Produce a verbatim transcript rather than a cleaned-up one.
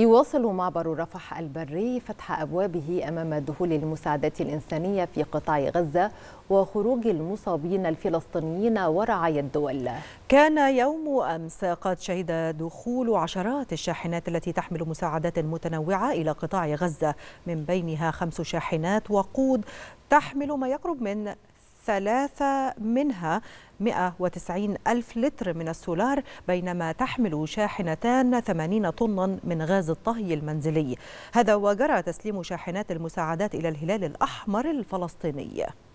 يواصل معبر رفح البري فتح أبوابه أمام دخول المساعدات الإنسانية في قطاع غزة وخروج المصابين الفلسطينيين ورعايا الدول. كان يوم أمس قد شهد دخول عشرات الشاحنات التي تحمل مساعدات متنوعة إلى قطاع غزة، من بينها خمس شاحنات وقود تحمل ما يقرب من ثلاثة منها مئة وتسعين ألف لتر من السولار، بينما تحمل شاحنتان ثمانين طنا من غاز الطهي المنزلي. هذا وجرى تسليم شاحنات المساعدات إلى الهلال الأحمر الفلسطيني.